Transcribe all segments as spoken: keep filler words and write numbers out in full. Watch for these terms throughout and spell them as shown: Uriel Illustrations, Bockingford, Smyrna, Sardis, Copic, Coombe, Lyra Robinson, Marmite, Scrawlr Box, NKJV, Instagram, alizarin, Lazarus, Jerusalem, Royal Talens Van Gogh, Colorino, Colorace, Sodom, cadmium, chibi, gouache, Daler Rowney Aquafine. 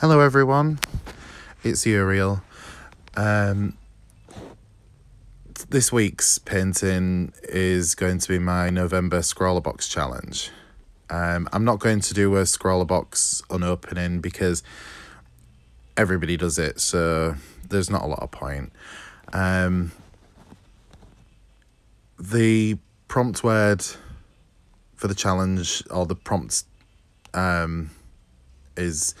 Hello everyone, it's Uriel. Um, this week's painting is going to be my November Scrawlr Box challenge. Um, I'm not going to do a Scrawlr Box unopening because everybody does it, so there's not a lot of point. Um, the prompt word for the challenge, or the prompt, um, is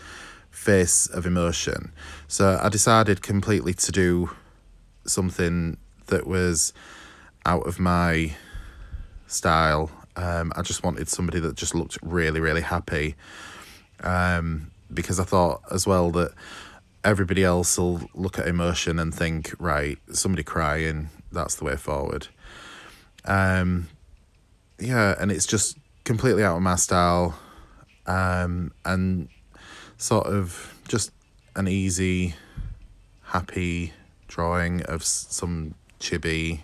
face of emotion. So I decided completely to do something that was out of my style. Um, I just wanted somebody that just looked really, really happy. Um, because I thought as well that everybody else will look at emotion and think, right, somebody crying, that's the way forward. Um, yeah, and it's just completely out of my style. Um, and sort of just an easy, happy drawing of some chibi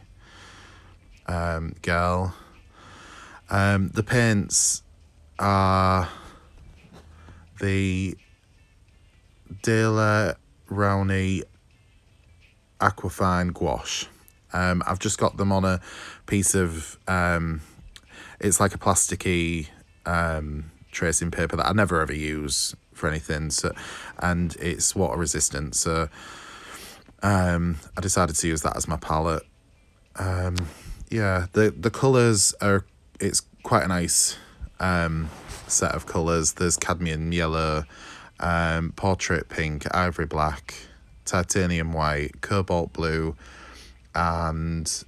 um, girl. Um, the paints are the Daler Rowney Aquafine gouache. Um, I've just got them on a piece of, um, it's like a plasticky um, tracing paper that I never ever use for anything, so, and it's water resistant, so um I decided to use that as my palette. Um yeah, the the colors are, it's quite a nice um set of colors. There's cadmium yellow, um portrait pink, ivory black, titanium white, cobalt blue, and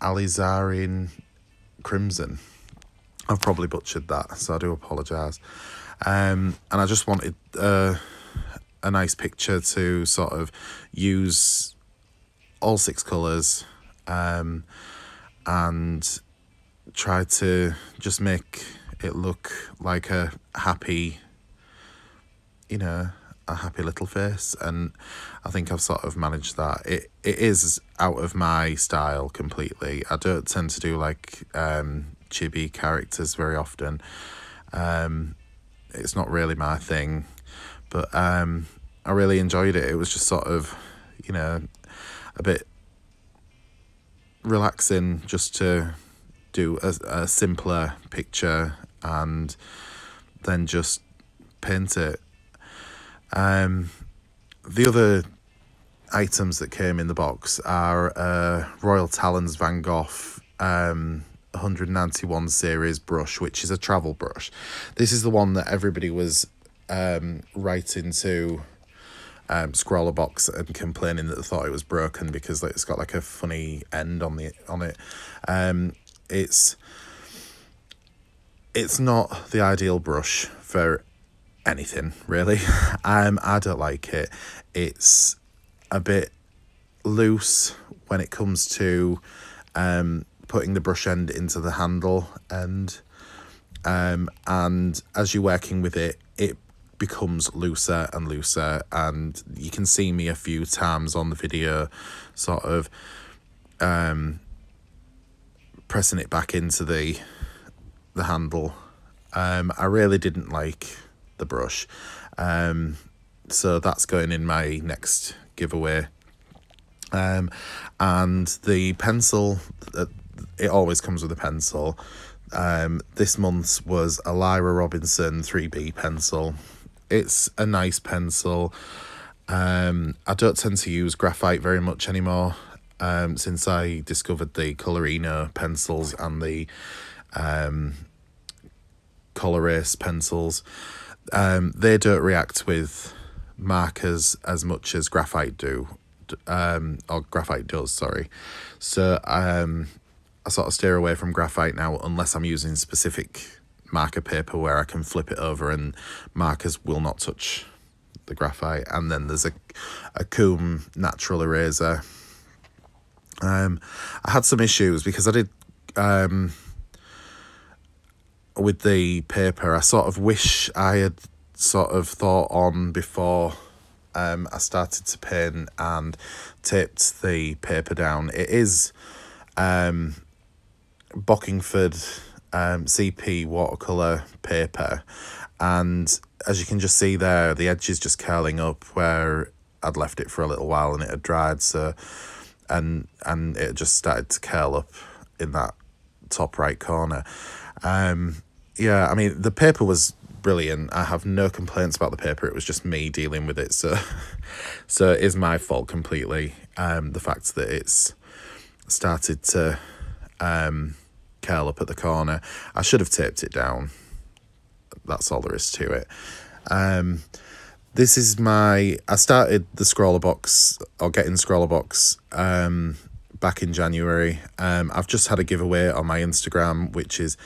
alizarin crimson. I've probably butchered that, so I do apologize. Um, and I just wanted uh, a nice picture to sort of use all six colours um, and try to just make it look like a happy, you know, a happy little face. And I think I've sort of managed that. It, it is out of my style completely. I don't tend to do like um, chibi characters very often. Um... It's not really my thing, but um, I really enjoyed it. It was just sort of, you know, a bit relaxing just to do a, a simpler picture and then just paint it. Um, the other items that came in the box are uh, Royal Talens Van Gogh um, one ninety-one series brush, which is a travel brush. This is the one that everybody was um writing to um Scrawlr Box and complaining that they thought it was broken because it's got like a funny end on the on it. Um it's it's not the ideal brush for anything, really. um I don't like it. It's a bit loose when it comes to um putting the brush end into the handle end, um, and as you're working with it, it becomes looser and looser, and you can see me a few times on the video sort of um, pressing it back into the the handle. Um, I really didn't like the brush, um, so that's going in my next giveaway. Um, and the pencil that it always comes with a pencil. Um, this month's was a Lyra Robinson three B pencil. It's a nice pencil. Um, I don't tend to use graphite very much anymore um, since I discovered the Colorino pencils and the um, Colorace pencils. Um, they don't react with markers as much as graphite do, um, or graphite does, sorry. So, um... I sort of steer away from graphite now unless I'm using specific marker paper where I can flip it over and markers will not touch the graphite. And then there's a, a Coombe natural eraser. Um, I had some issues because I did, um, with the paper. I sort of wish I had sort of thought on before um, I started to paint and taped the paper down. It is um Bockingford um C P watercolour paper, And as you can just see there, the edge is just curling up where I'd left it for a little while and it had dried. So, and and it just started to curl up in that top right corner. Um, yeah, I mean, the paper was brilliant. I have no complaints about the paper. It was just me dealing with it. So, so it is my fault completely. Um, the fact that it's started to um, curl up at the corner. I should have taped it down. That's all there is to it. Um, this is my... I started the Scrawlr Box, or getting Scrawlr Box, um, back in January. Um, I've just had a giveaway on my Instagram, which is...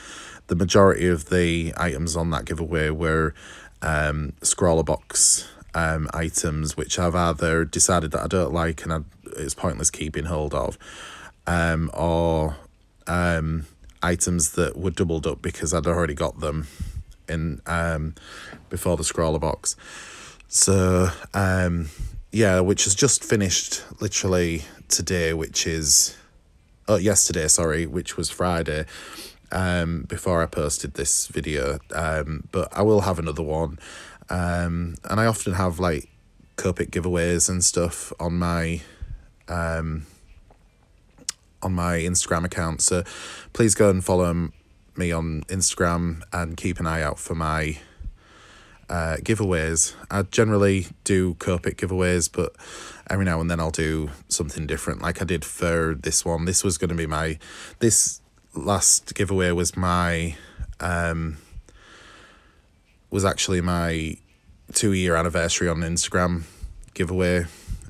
The majority of the items on that giveaway were um, Scrawlr Box um, items, which I've either decided that I don't like and I, it's pointless keeping hold of, um, or um, items that were doubled up because I'd already got them in um, before the Scrawlr Box. So, um, yeah, which has just finished literally today, which is... Oh, yesterday, sorry, which was Friday. Um, before I posted this video, um, but I will have another one, um, and I often have like Copic giveaways and stuff on my um, on my Instagram account, so please go and follow me on Instagram and keep an eye out for my uh, giveaways. I generally do Copic giveaways, but every now and then I'll do something different, like I did for this one. This was going to be my... this last giveaway was my um was actually my two year anniversary on Instagram giveaway,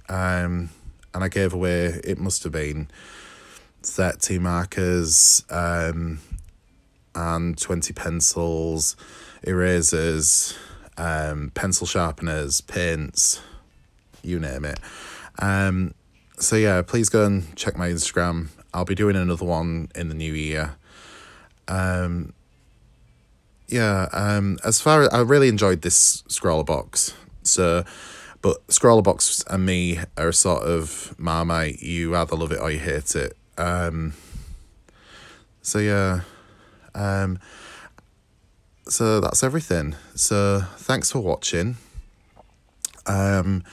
um and I gave away, it must have been thirty markers, um and twenty pencils, erasers, um pencil sharpeners, paints, you name it. Um so yeah, please go and check my Instagram. I'll be doing another one in the new year. Um, yeah, um, as far as... I really enjoyed this Scrawlr Box. So, but Scrawlr Box and me are sort of Marmite. You either love it or you hate it. Um, so, yeah. Um, so, that's everything. So, thanks for watching. Um,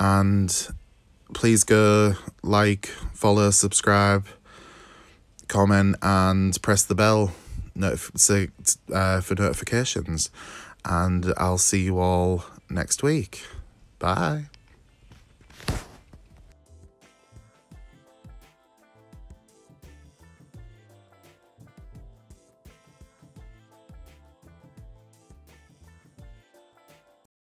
and... Please go like, follow, subscribe, comment, and press the bell notif uh, for notifications. And I'll see you all next week. Bye.